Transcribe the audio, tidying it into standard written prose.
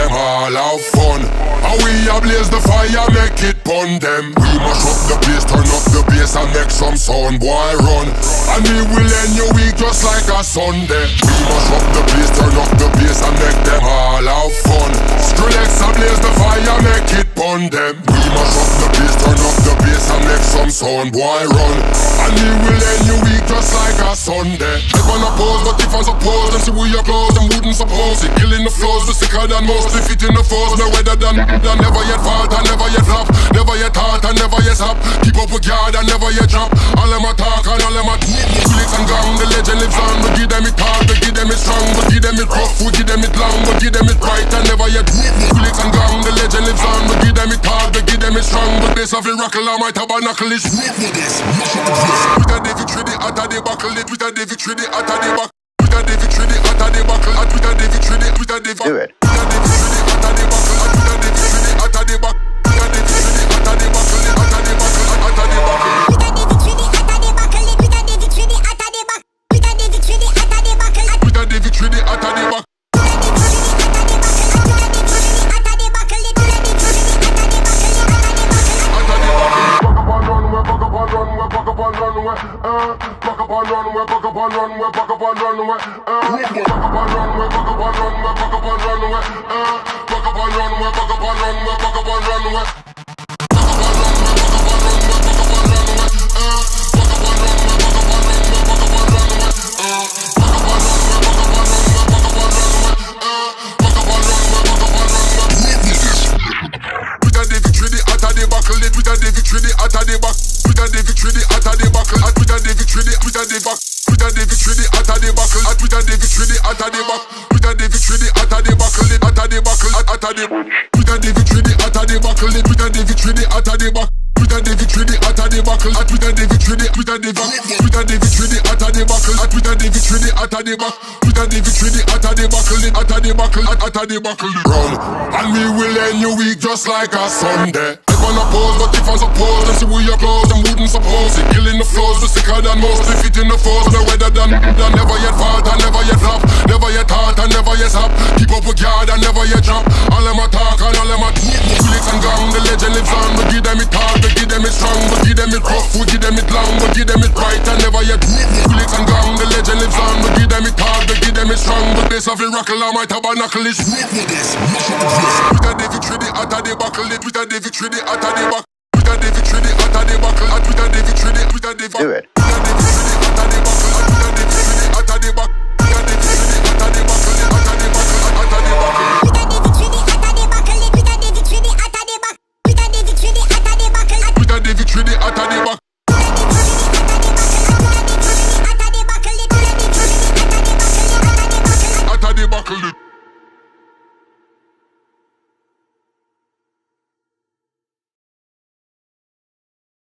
them all have fun. And we a blaze the fire, make it bun dem. We mash up the place, turn up the bass and make some sound, boy run. And we will end your week just like a Sunday. We mash up the place, turn up the bass and make them all have fun. Skrillex a blaze the fire, make it bun dem. We mash up the place, turn up the bass and make some sound, boy run. And we will end your week just like a Sunday. I wanna pose, but if I suppose them see we are close, them wouldn't suppose it. Killing the flows, the sicker than most, they fit in the force. No weather than never yet fault, I never yet flop, never yet hot, I never yet stop. Keep up with God, I never yet drop. All them a talk and all them a Felix and Gang, the legend lives on. We give them it hard, we give them it strong, we give them it rough, we give them it long, we give them it right, I never yet Felix and Gang, the legend lives on. We give them it hard, we give them it strong, but this of the rockle on my tabernacle is with this. Without the victory, the utter the buckle it. Without the victory, the utter the buckle. Without the victory, the utter the buckle. Without the victory, the utter the buckle. Do it. Run, and we will end your week just like a Sunday. I wanna pose, but if I suppose them see we are close, them wouldn't suppose it. Killing the flows, the sicker than most, they fit in the force. The weather than never yet fault, I never yet flop, never yet hot, I never yet stop. Keep up with God, I never yet drop. All them a talk and all them a Felix and Gang, the legend lives on. We give them it hard, we give them it strong, we give them it rough, we give them it long, we give them it right, I never yet Felix and Gang, the legend lives on. We give them it hard, we give them it strong, but this of the rockle on my tabernacle is with this, without the victory, the utter the buckle, without the victory, the utter the buckle, without the victory, the utter the buckle, without the victory, the utter the buckle. Do it.